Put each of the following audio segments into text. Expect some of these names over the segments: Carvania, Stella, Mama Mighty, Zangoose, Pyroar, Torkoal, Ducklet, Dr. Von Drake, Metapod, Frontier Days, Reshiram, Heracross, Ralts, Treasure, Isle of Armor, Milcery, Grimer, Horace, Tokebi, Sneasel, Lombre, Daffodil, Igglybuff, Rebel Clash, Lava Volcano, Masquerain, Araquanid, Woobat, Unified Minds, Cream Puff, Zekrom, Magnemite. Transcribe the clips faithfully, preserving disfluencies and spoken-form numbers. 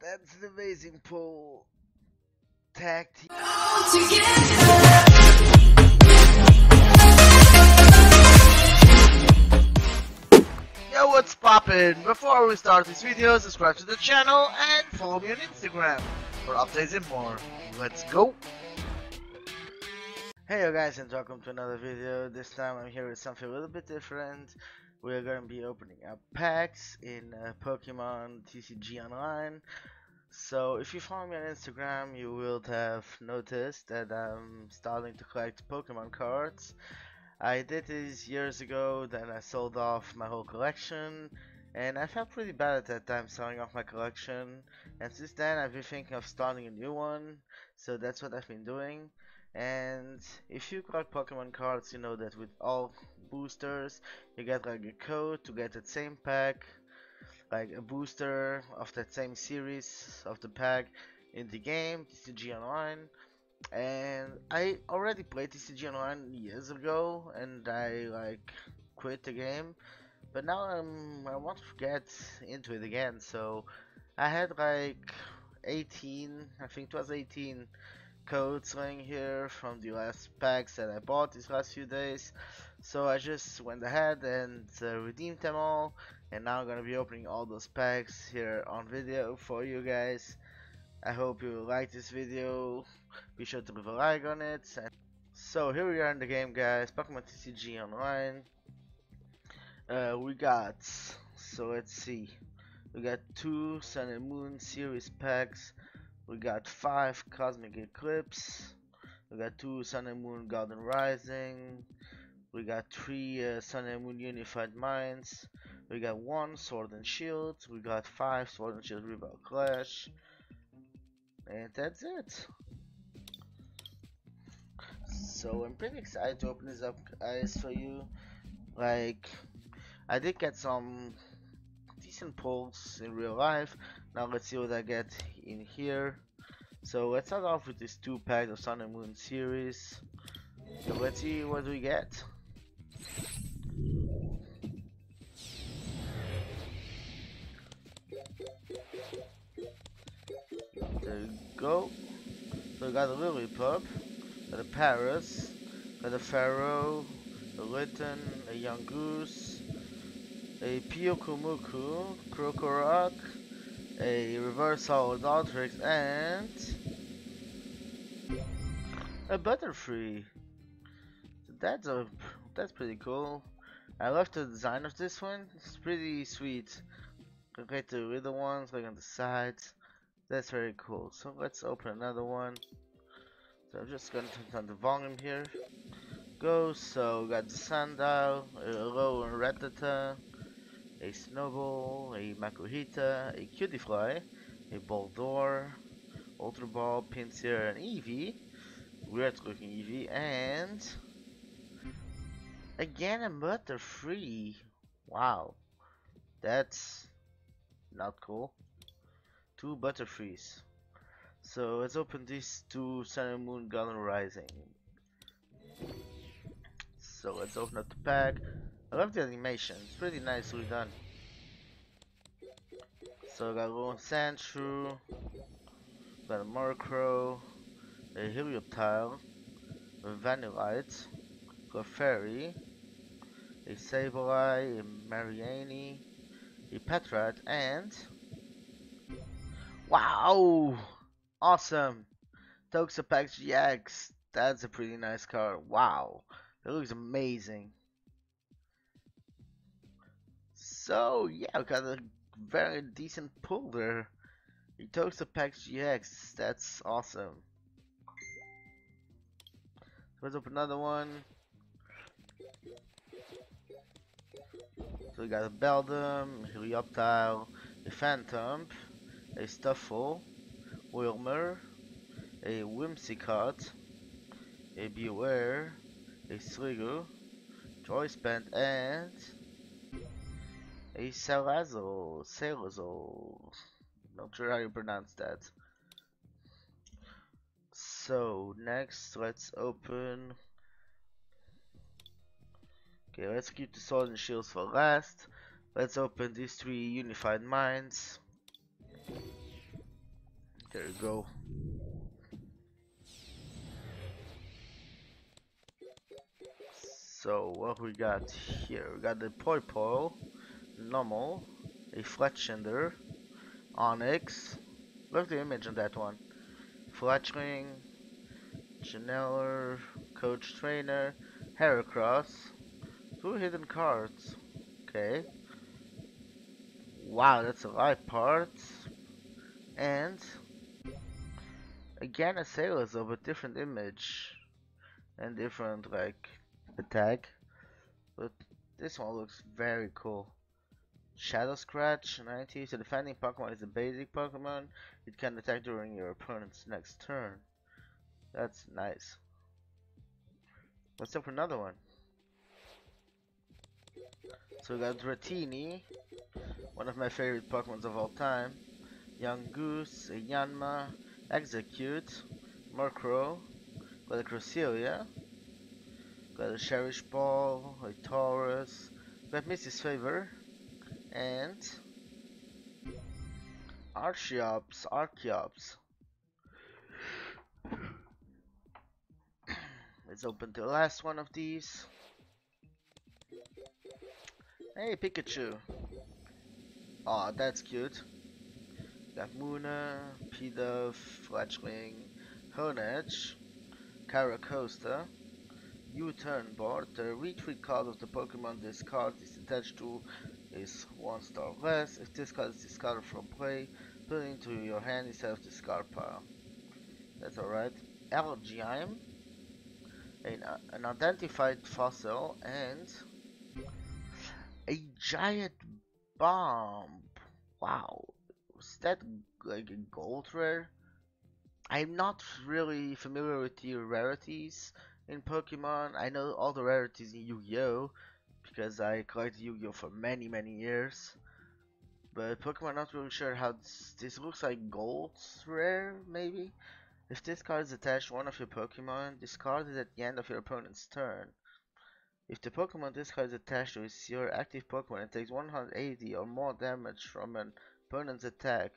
that's an amazing pull. Tag team. All together. Yo, what's poppin'? Before we start this video, subscribe to the channel and follow me on Instagram for updates and more. Let's go. Hey yo guys, and welcome to another video. This time I'm here with something a little bit different. We are going to be opening up packs in uh, Pokemon T C G Online. So if you follow me on Instagram, you will have noticed that I'm starting to collect Pokemon cards. I did this years ago, then I sold off my whole collection, and I felt pretty bad at that time selling off my collection. And since then I've been thinking of starting a new one, so that's what I've been doing. And if you collect Pokemon cards, you know that with all boosters you get like a code to get that same pack, like a booster of that same series of the pack in the game T C G Online. And I already played T C G Online years ago and I like quit the game, but now I'm I want to get into it again. So I had like eighteen, I think it was eighteen codes laying here from the last packs that I bought these last few days, so I just went ahead and uh, redeemed them all, and now I'm gonna be opening all those packs here on video for you guys. I hope you like this video, be sure to leave a like on it. And so here we are in the game guys, Pokemon T C G Online. Uh, we got, so let's see, we got two Sun and Moon series packs. We got five Cosmic Eclipse, we got two Sun and Moon Garden Rising, we got three uh, Sun and Moon Unified Minds, we got one Sword and Shield, we got five Sword and Shield Rebel Clash, and that's it. So I'm pretty excited to open this up guys for you. Like, I did get some decent pulls in real life. Now let's see what I get in here. So let's start off with these two packs of Sun and Moon series. So let's see what we get. There we go. So we got a Lillipup, got a Paras, got a Pharaoh, a Litten, a Young Goose, a Pyokumuku, Krokorok, a reverse Holodotrix, and a Butterfree. That's a that's pretty cool. I love the design of this one. It's pretty sweet. Okay, the little ones like on the sides. That's very cool. So let's open another one. So I'm just gonna turn down the volume here. Go. So we got the Sundial, a Low and Rattata, a Snowball, a Makuhita, a Cutifly, a Baldor, Ultra Ball, Pinsir, and Eevee. Weird looking Eevee, and again a Butterfree. Wow, that's not cool. Two Butterfrees. So let's open these two Sun and Moon Garden Rising. So let's open up the pack. I love the animation, it's pretty nicely done. So I got a little Sandshrew, got a Murkrow, a Helioptile, a Vanillite, got a Fairy, a Sableye, a Mariani, a Petrat, and wow! Awesome! Toxapex G X, that's a pretty nice card, wow! That looks amazing. So yeah, we got a very decent pull there. He took the Toxapex G X, that's awesome. Let's open another one. So we got a Beldum, a Helioptile, a Phantom, a Stuffle, Wilmer, a Whimsicott, a Beware, a Sligo, Joyspant, and a Salazol, Salazol, not sure how you pronounce that. So next, let's open. Okay, let's keep the Sword and Shields for last. Let's open these three Unified Minds. There you go. So what we got here? We got the Poipole, normal, a Fletchender, Onyx. Look at the image on that one. Fletchling, Janelle, Coach Trainer, Heracross, two hidden cards. Okay. Wow, that's a live part. And again a Salazol but different image and different like attack. But this one looks very cool. Shadow Scratch ninety. So defending Pokemon is a basic Pokemon. It can attack during your opponent's next turn. That's nice. Let's look for another one. So we got Dratini, one of my favorite Pokemons of all time. Zangoose, Yanma, Execute, Murkrow, got a Crocelia, got a Cherish Ball, a Taurus, got Missy's Favor, and Archeops, Archeops. Let's open the last one of these. Hey Pikachu! Aw, that's cute. Got Muna, Pidove, Fletchling, Honedge, Caracosta, U-turn board. The retreat card of the Pokemon this card is attached to is one star less. If this card is discarded from play, put it into your hand instead of the discard pile. That's alright. Elgium, an, an identified fossil, and a Giant Bomb. Wow, was that like a gold rare? I'm not really familiar with the rarities in Pokemon. I know all the rarities in Yu-Gi-Oh! Because I collected Yu-Gi-Oh! For many many years. But Pokemon, not really sure how this, this looks like gold rare maybe? If this card is attached to one of your Pokemon, this card is at the end of your opponent's turn. If the Pokemon this card is attached to is your active Pokemon, it takes one hundred eighty or more damage from an opponent's attack.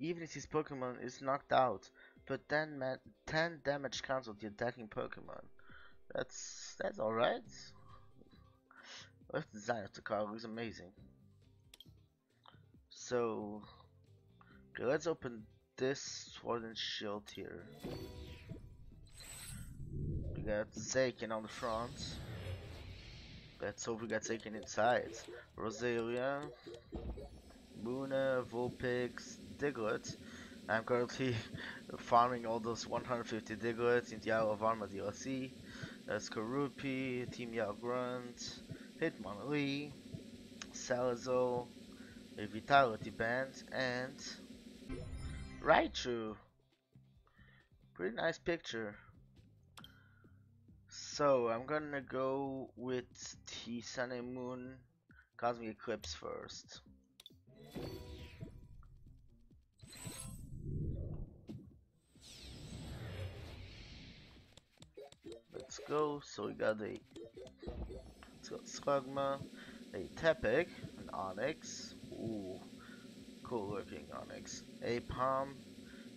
Even if this Pokemon is knocked out, but then ten damage counts on the attacking Pokemon. That's that's alright. The design of the card looks amazing. So okay, let's open this Sword and Shield here. We got Zaken on the front. Let's hope we got Zaken inside. Roselia, Muna, Vulpix, Diglett. I'm currently farming all those one hundred fifty Diglets in the Isle of Armor D L C. That's Skorupi, Team Yell Grunt, Hitmonlee, Salazol, a Vitality Band, and Raichu. Pretty nice picture. So I'm gonna go with the Sun and Moon Cosmic Eclipse first. Let's go. So we got a let's got Slugma, a Tepig, an Onyx, ooh, cool looking Onyx, a Palm,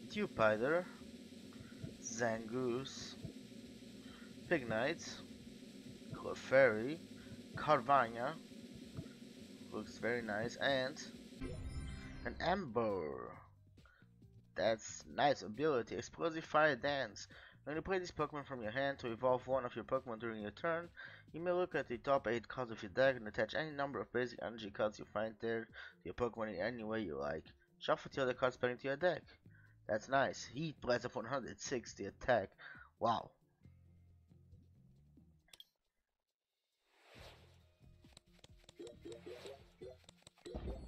Dewpider, Zangoose, Pignite, Clefairy, Carvania, looks very nice, and an Ember. That's nice ability, Explosive Fire Dance. When you play this Pokemon from your hand to evolve one of your Pokemon during your turn, you may look at the top eight cards of your deck and attach any number of basic energy cards you find there to your Pokemon in any way you like. Shuffle the other cards back into your deck. That's nice. Heat Blast of one hundred sixty attack. Wow.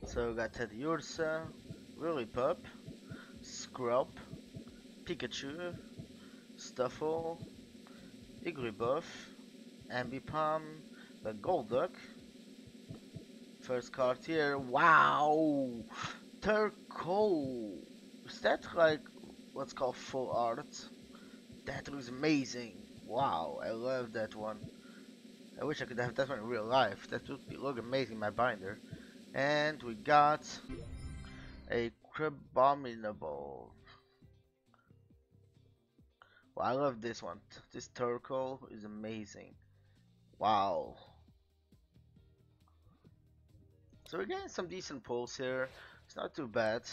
So we got Teddiursa, Lillipup, Scrub, Pikachu, Stuffle, Igglybuff, Ambipom, the Golduck. First card here, wow! Turco! Is that like what's called full art? That looks amazing! Wow, I love that one. I wish I could have that one in real life. That would be, look amazing in my binder. And we got a Crabominable. Well, I love this one. This Torkoal is amazing. Wow. So we're getting some decent pulls here. It's not too bad.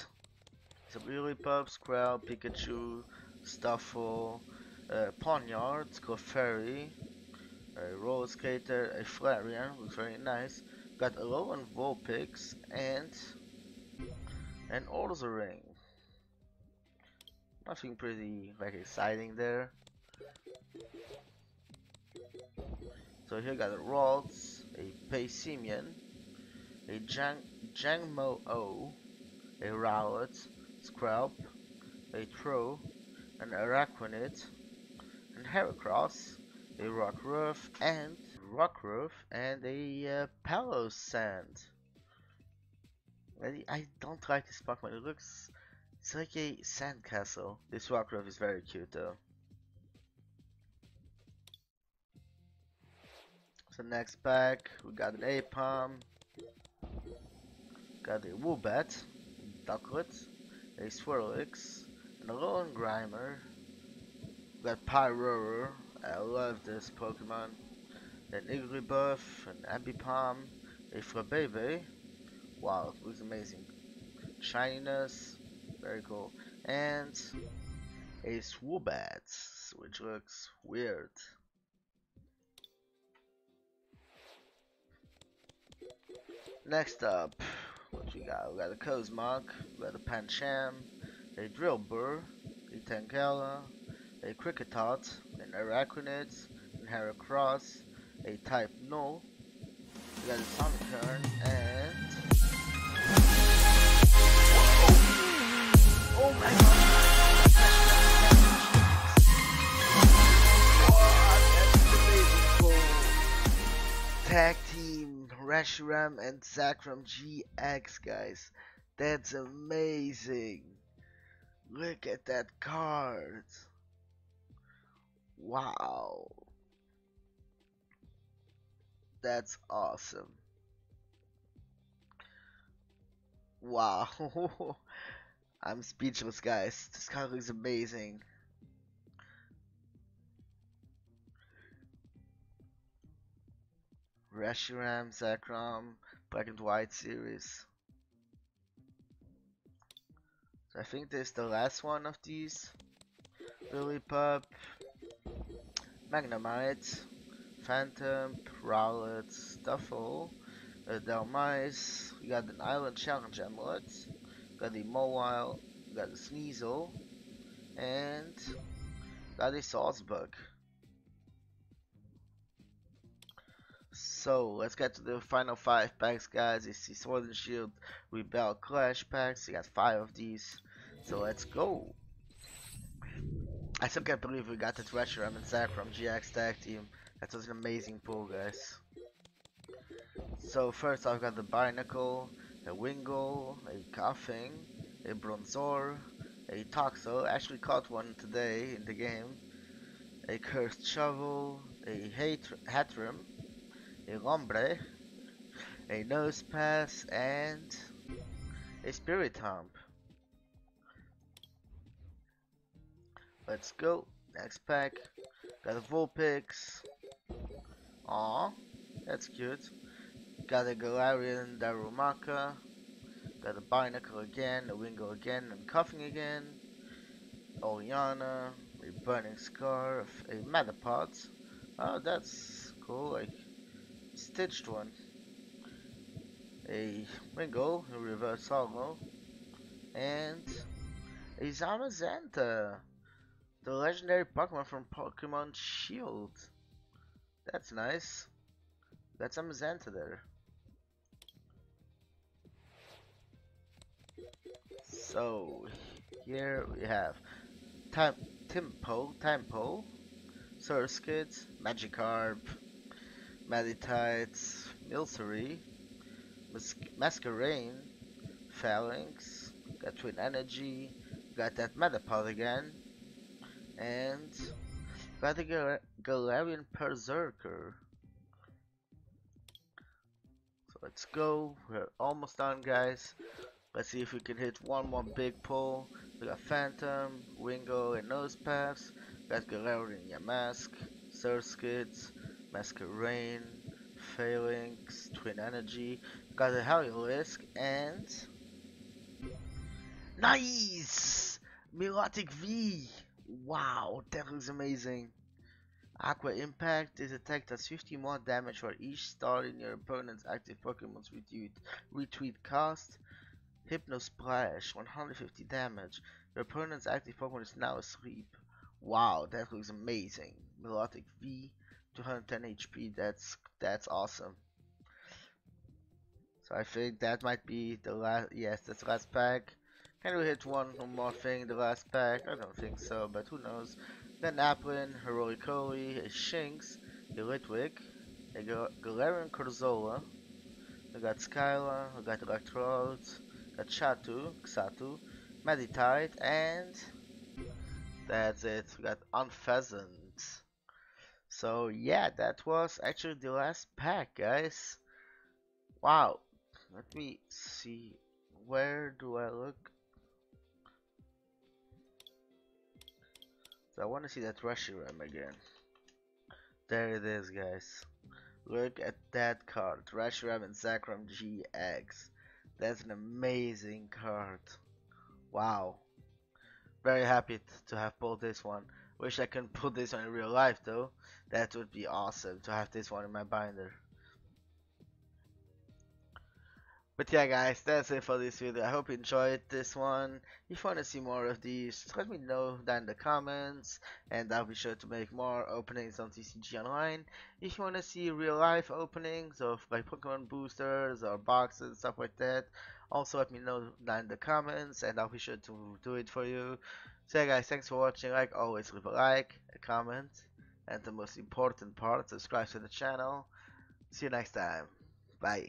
Some Lillipup, Squirtle, Pikachu, Stuffle, uh, Ponyard, Clefairy, a Roller Skater, a Flareon, looks very nice. Got a low on Vulpix and an Ordering. Nothing pretty like exciting there. So here got a Ralts, a Paysimian, a Jang Jangmo-O, a Rowlet, Scrub, a Tro, an Araquanid, an Heracross, a Rockruff and Rockruff and a uh, Palosand. I, I don't like this Pokemon. It looks it's like a sandcastle. This Rockruff is very cute though. So next pack we got an Ambipom, got a Woobat, Ducklet, a Swirlix, and a Alolan Grimer. We got Pyroar. I love this Pokemon. An Igglybuff, an Ambipom, a Flabébé. Wow, it looks amazing. Shininess, very cool. And a Swoobat, which looks weird. Next up, what we got? We got a Cosmog, we got a Pancham, a Drillbur, a Tangela, a Cricketot, an Araquanid, an Heracross, a Type Null, we got a Sunkern, and oh my god! Wow, tag team Reshiram and Zekrom G X, guys. That's amazing. Look at that card. Wow, that's awesome. Wow. I'm speechless, guys. This card looks amazing. Reshiram, Zekrom, Black and White series. So I think this is the last one of these. Lillipup, Magnemite, Phantom, Rowlet, Stuffle, uh, Delmise, we got an Island Challenge Amulet, got the Mawile, got the Sneasel, and got a Sawsbuck. So let's get to the final five packs, guys. It's the Sword and Shield Rebel Clash packs. We got five of these. So let's go. I still can't believe we got the Reshiram and Zekrom G X tag team. That was an amazing pull, guys. So first I've got the Binacle, a Wingull, a Koffing, a Bronzor, a Toxapex, actually caught one today in the game, a Cursed Shovel, a Hatrim, a Lombre, a Nosepass, and a Spiritomb. Let's go. Next pack. Got a Vulpix. Aw, that's cute. Got a Galarian Darumaka. Got a Binacle again, a Wingull again, and Koffing again. Orianna, a Burning Scarf, a Metapod. Oh, that's cool, like stitched one. A Wingull, a Reverse Holo, and a Zamazenta. The legendary Pokemon from Pokemon Shield. That's nice. Got some Zamazenta there. So here we have Time Timpo, Timpo, Surskit, Magikarp, Meditite, Milcery, Mas Masquerain, Phalanx, got Twin Energy, got that Metapod again. And got a Gal Galarian Berserker. So let's go. We're almost done, guys. Let's see if we can hit one more big pull. We got Phantom, Wingo, and Nosepass. That's Galarian and Yamask, Surskids, Masquerain, Phalanx, Twin Energy. Got a Heliolisk and nice! Milotic V! Wow, that looks amazing. Aqua Impact. This attack does fifty more damage for each star in your opponent's active Pokemon's retweet cast. Hypno Splash, one hundred fifty damage. Your opponent's active Pokemon is now asleep. Wow, that looks amazing. Milotic V, two hundred ten H P. That's that's awesome. So I think that might be the last. Yes, that's the last pack. Can we hit one more thing? The last pack? I don't think so, but who knows? Then Applin, Heracross, a Shinx, a Litwick, a Galarian Corzola. We got Skyla, we got Electrode, got Chatu, Xatu, Meditite, and that's it. We got Unpheasant. So yeah, that was actually the last pack, guys. Wow. Let me see. Where do I look? So I want to see that Reshiram again. There it is, guys. Look at that card. Reshiram and Zekrom G X. That's an amazing card. Wow. Very happy to have pulled this one. Wish I could pull this one in real life though. That would be awesome to have this one in my binder. But yeah guys, that's it for this video. I hope you enjoyed this one. If you want to see more of these, let me know down in the comments, and I'll be sure to make more openings on T C G Online. If you want to see real life openings of like Pokemon boosters or boxes and stuff like that, also let me know down in the comments, and I'll be sure to do it for you. So yeah guys, thanks for watching. Like always, leave a like, a comment, and the most important part, subscribe to the channel. See you next time. Bye.